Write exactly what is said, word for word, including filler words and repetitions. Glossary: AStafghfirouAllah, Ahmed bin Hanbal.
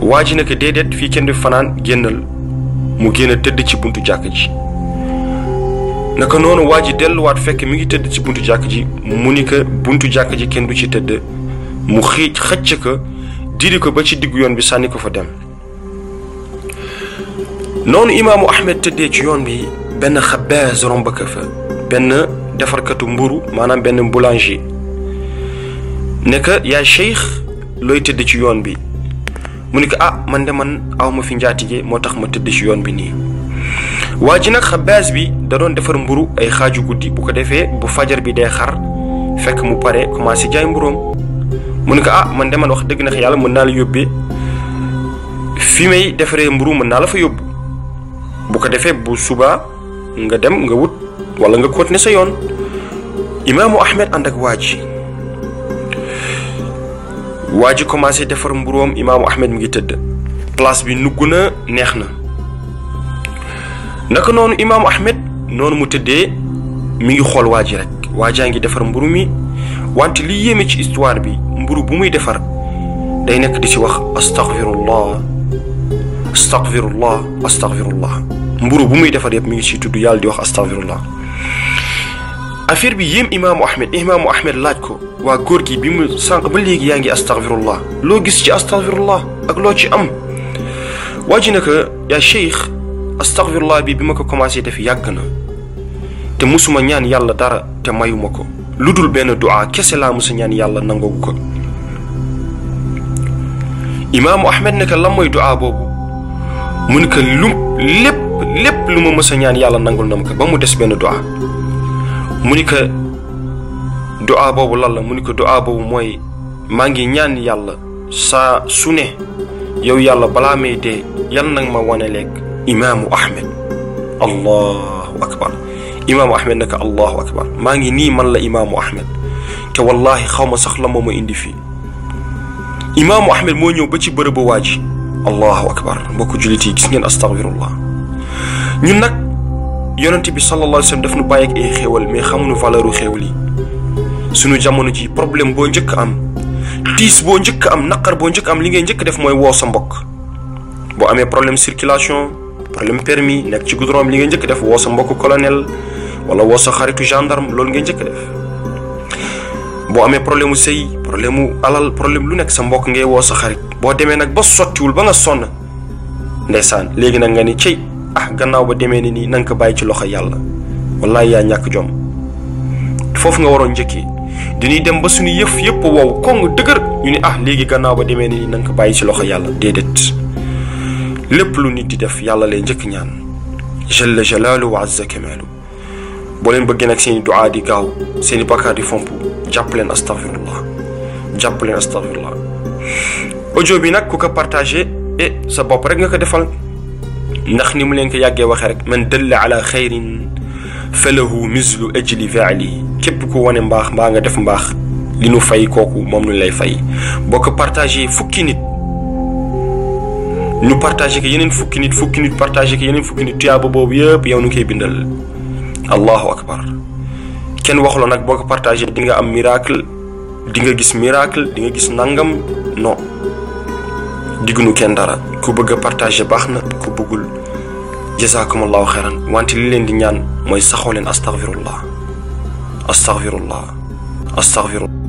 waa ji ne ko déedéet fii kenn du fanaan génnal mu génn tëdd ci buntu jàkk ji naka noonu waa ji delluwaat fekk mi ngi tëdd ci buntu jàkk ji mu ni ko buntu jàkk ji kenn du ci tëdd mu xii xëcc ko diri ko ba ci diggu yoon bi sànni ko fa dem noonu imaamu Ahmed tëddee ci yoon bi benn xabaaz romb ko fa benn defarkatu mburu maanaam benn boulanger ne ko yaa cheikh looy tëdd ci yoon bi mu ni ko ah man de man aw ma fi njaatige moo tax ma tëdd ci yoon bi nii waa ji nag xabaaz bi da doon defar mburu ay xaaju guddi bu ko defee bu fajar bi dee xar fekk mu pare commencé jaay mburoom mu ni ko ah man de man wax dëgg na yàlla mën naa la yóbbee fi may defaree mburu mën naa la fa yóbbu bu ko defee bu subaa nga dem nga wut wala nga koot ne sa yoon imaamu Ahmed ànd ak waa ji waa ji commencé defar mburoom imaamu Ahmed mi ngi tëdd place bi nugg na neex na naka noonu imaamu Ahmed noonu mu tëddee mi ngi xool waa ji rek waa jaa ngi defar mburu mi wante li yéeme ci histoire bi mburu bu muy defar day nekk di ci wax astaghfirullah astaghfirullah astaghfirullah mburu bu muy defar yëpp mi ngi ci tudd yàlla di wax astaghfirullah affaire bi yéem imaamu Ahmed imaamu Ahmed laaj ko waa góor gi bi mu sànq ba léegi yaa ngi astaghfirullah loo gis ci astaghfirullah ak loo ci am waa ji naka yaa cheikh astaghfirullah bi bi ma ko commencé def yàgg na te musuma ñaan yàlla dara te mayuma ko lu dul benn du'a kese laa musa ñaan yàlla nangogu ko imaamu Ahmed naka lan mooy du'a boobu mu ne ko lu lépp lépp lu ma mës a ñaan yàlla nangul na ma ko ba mu des benn du'a mu ni ko du'a boobu lan la mu ni ko du'a boobu mooy maa ngi ñaan yàlla saa su ne yow yàlla balaa may dee yal nag ma wane leeg imaamu Ahmed allahu akbar imaamu Ahmed naka allahu akbar maa ngi nii man la imaamu Ahmed te wallahi xaw ma sax la ma ma indi fii imaamu Ahmed moo ñëw ba ci bërëb waa ji allahu akbar mbokk jullit yi gis ngeen astaghfirullah ñun nag yonent bi sallallahu alayhi wa sallam daf nu bàyyi ak ay xéewal mais xamuñu valeuru xéewal yi suñu jamono ji problème boo njëkk am tiis boo njëkk am naqar boo njëkk am li ngay njëkk def mooy woo sa mbokk boo amee problème circulation problème permis nekk ci goudron li ngay njëkk def woo sa mbokk colonel wala woo sa xaritu gendarme loolu ngay njëkk def boo amee problème mu sëy problème mu alal problème lu nekk sa mbokk ngay woo sa xarit boo demee nag ba sottiwul ba nga sonn ndeysaan léegi nag nga ni cey ah gannaaw ba demee ni nii na nga ko bàyyi ci loxo yàlla wallaay yaa ñàkk jom foofu nga waroon njëkkee dañuy dem ba suñu yëf yëpp wow kong dëgër ñu ni ah léegi gannaaw ba demee ni nii na nga ko bàyyi ci loxo yàlla déedéet lépp lu nit di def yàlla lay njëkk ñaan jalla jalaalu wa azza kamaalu boo leen bëggee nag seeni duaa di gaaw seeni bakkaar di fomp jàpp leen astaghfirullah jàpp leen astaghfirullah audio bi nag ku ko partagé et sa bopp rek nga ko defal ndax ni mu leen ko yàggee waxee rek man dalla ala xayrin falahu mislu ajli faalihi képp ku wane mbaax mbaa nga def mbaax li nu fay kooku moom nu lay fay boo ko partagé fukki nit ñu partagé ko yeneen fukki nit fukki nit partagé ko yeneen fukki nit tuyaaba boobu yëpp yow nu koy bindal allahu akbar kenn waxu la nag boo ko partagé di nga am miracle di nga gis miracle di nga gis nangam non digguñu kenn dara ku bëgg a partagé baax na ku bëggul jazakumullahu xayran wante li leen di ñaan mooy saxoo leen astaghfirullah astaghfirullah astaghfirullah